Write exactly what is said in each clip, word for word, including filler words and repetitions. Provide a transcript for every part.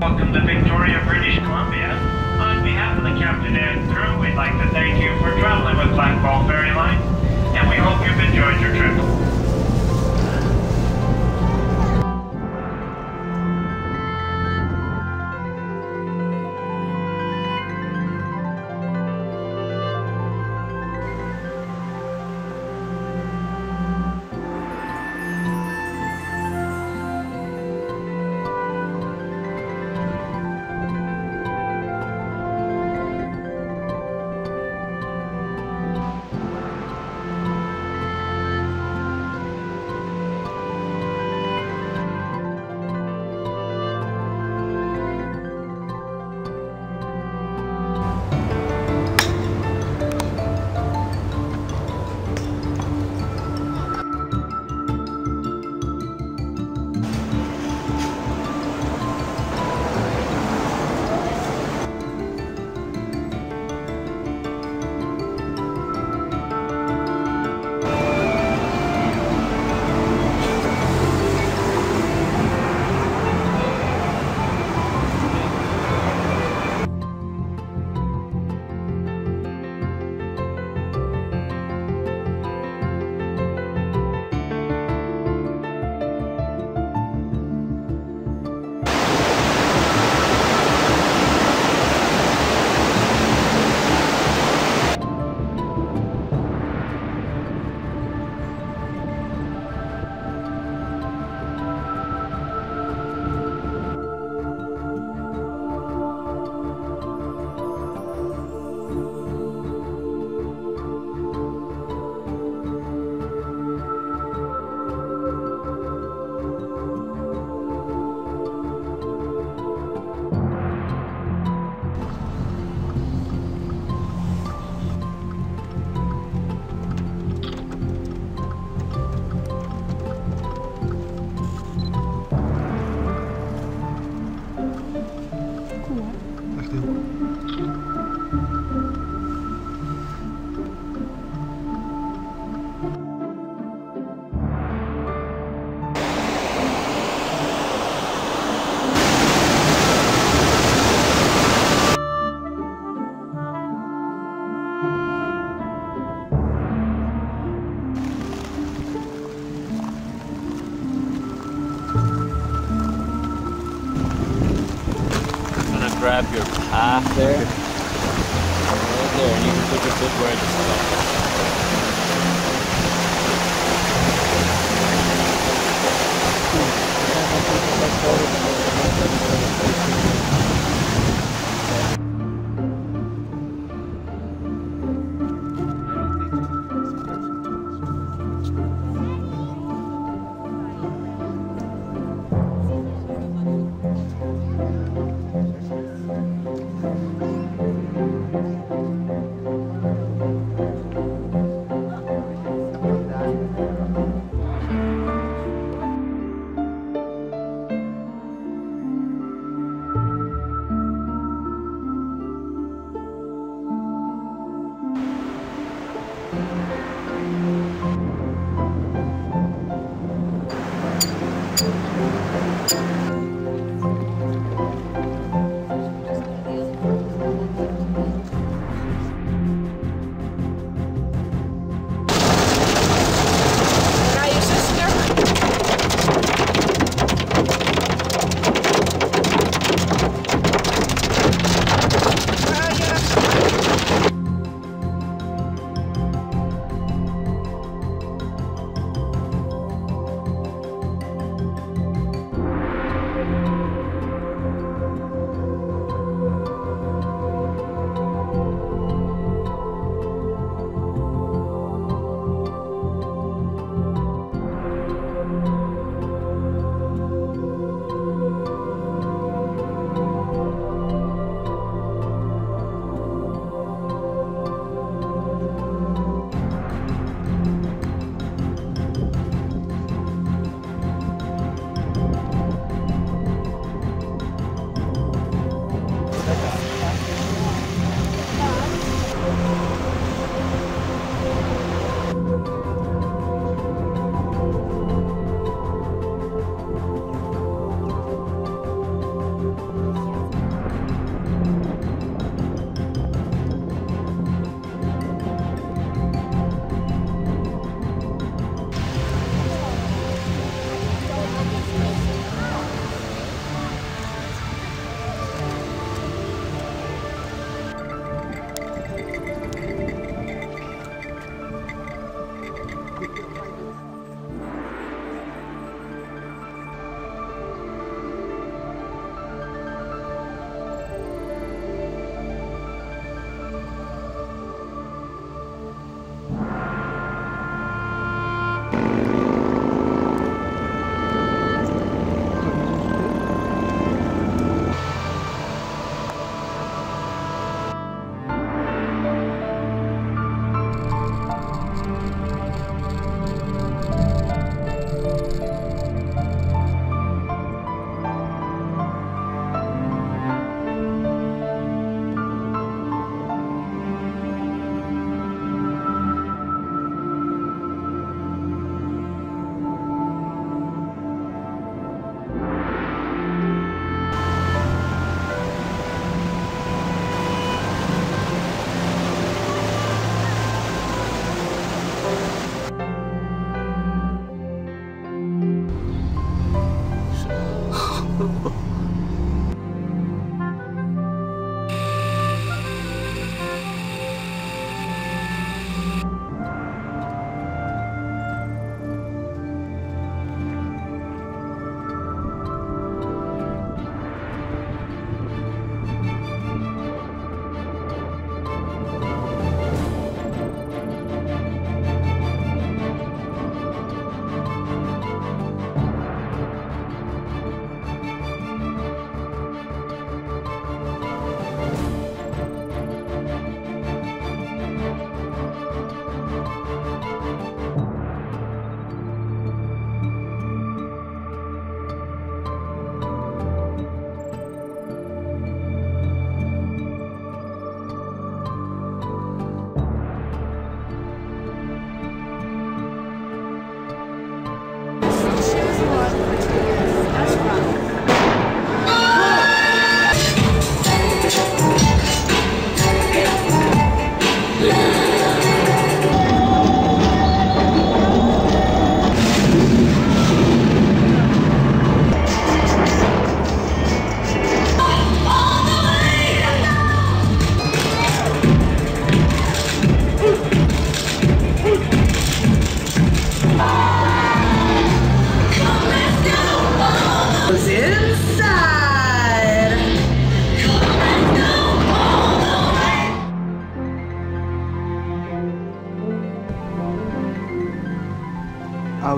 Welcome to Victoria, British Columbia. On behalf of the captain and crew, we'd like to thank you for traveling with Black Ball Ferry Line, and we hope you've enjoyed your trip. Grab your path there, right there, and you can put your foot where it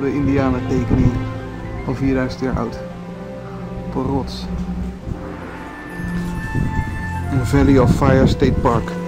oude indianentekening van vierduizend jaar oud. Op een rots. Valley of Fire State Park.